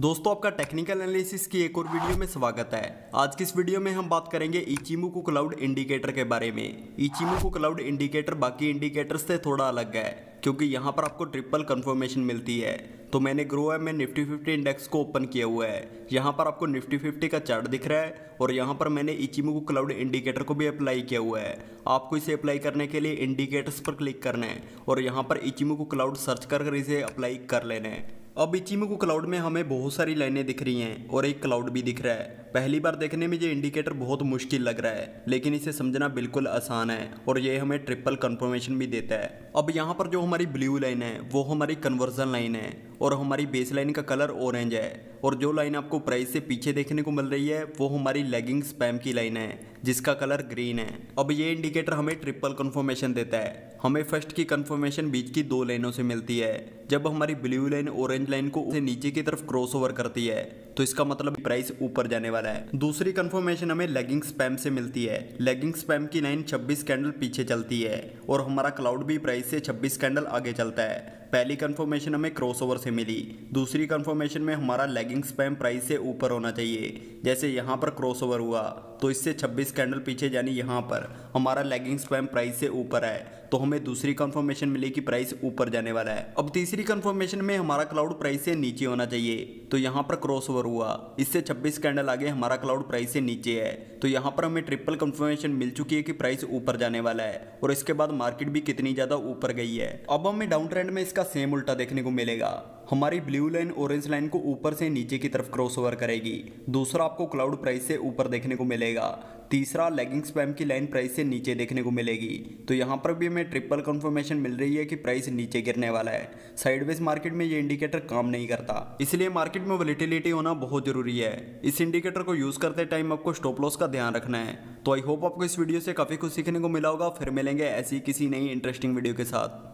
दोस्तों आपका technical analysis की एक और वीडियो में स्वागत है। आज की इस वीडियो में हम बात करेंगे इचिमोकू क्लाउड इंडिकेटर के बारे में। इचिमोकू क्लाउड इंडिकेटर बाकी इंडिकेटर्स से थोड़ा अलग है क्योंकि यहाँ पर आपको ट्रिपल कंफर्मेशन मिलती है। तो मैंने ग्रो में निफ्टी 50 इंडेक्स को ओपन किया हुआ है, यहाँ पर आपको निफ्टी 50 का चार्ट दिख रहा है और यहाँ पर मैंने इचिमोकू क्लाउड इंडिकेटर को भी अप्लाई किया हुआ है। आपको इसे अप्लाई करने के लिए इंडिकेटर्स पर क्लिक करना है और यहाँ पर इचिमोकू क्लाउड सर्च कर इसे अप्लाई कर लेना है। अब इचिमोकू क्लाउड में हमें बहुत सारी लाइनें दिख रही हैं और एक क्लाउड भी दिख रहा है। पहली बार देखने में ये इंडिकेटर बहुत मुश्किल लग रहा है लेकिन इसे समझना बिल्कुल आसान है और ये हमें ट्रिपल कंफर्मेशन भी देता है। अब यहाँ पर जो हमारी ब्लू लाइन है वो हमारी कन्वर्जन लाइन है और हमारी बेस लाइन का कलर ऑरेंज है, और जो लाइन आपको प्राइस से पीछे देखने को मिल रही है वो हमारी लैगिंग स्पैम की लाइन है जिसका कलर ग्रीन है। अब ये इंडिकेटर हमें ट्रिपल कंफर्मेशन देता है। हमें फर्स्ट की कंफर्मेशन बीच की दो लाइनों से मिलती है। जब हमारी ब्लू लाइन ऑरेंज लाइन को नीचे की तरफ क्रॉस ओवर करती है तो इसका मतलब प्राइस ऊपर जाने वाला है। दूसरी कंफर्मेशन हमें लैगिंग स्पैम से मिलती है। लैगिंग स्पैम की लाइन 26 कैंडल पीछे चलती है और हमारा क्लाउड भी प्राइस से 26 कैंडल आगे चलता है। पहली कंफर्मेशन हमें क्रॉसओवर से मिली, दूसरी कंफर्मेशन में हमारा लैगिंग स्पैम प्राइस से ऊपर होना चाहिए। जैसे यहाँ पर क्रॉसओवर हुआ तो इससे 26 कैंडल पीछे यानी यहाँ पर हमारा लैगिंग स्पैम प्राइस से ऊपर है, तो हमें दूसरी कंफर्मेशन मिली कि प्राइस ऊपर जाने वाला है। अब तीसरी कंफर्मेशन में हमारा क्लाउड प्राइस से नीचे होना चाहिए, तो यहाँ पर क्रॉसओवर हुआ, इससे 26 कैंडल आगे हमारा क्लाउड प्राइस से नीचे है, तो यहाँ पर हमें ट्रिपल कंफर्मेशन मिल चुकी है कि प्राइस ऊपर जाने वाला है और इसके बाद मार्केट भी कितनी ज़्यादा ऊपर गई है। अब हमें डाउन ट्रेंड में इसका सेम उल्टा देखने को मिलेगा। हमारी ब्लू लाइन ऑरेंज लाइन को ऊपर से नीचे की तरफ क्रॉसओवर करेगी। दूसरा आपको क्लाउड प्राइस से ऊपर देखने को मिलेगा। तीसरा लैगिंग स्पैम की लाइन प्राइस से नीचे देखने को मिलेगी। तो यहाँ पर भी हमें ट्रिपल कंफर्मेशन मिल रही है कि प्राइस नीचे गिरने वाला है। साइडवेज मार्केट में ये इंडिकेटर काम नहीं करता, इसलिए मार्केट में वॉलीटिलिटी होना बहुत जरूरी है। इस इंडिकेटर को यूज़ करते टाइम आपको स्टॉप लॉस का ध्यान रखना है। तो आई होप आपको इस वीडियो से काफ़ी कुछ सीखने को मिला होगा। फिर मिलेंगे ऐसी किसी नई इंटरेस्टिंग वीडियो के साथ।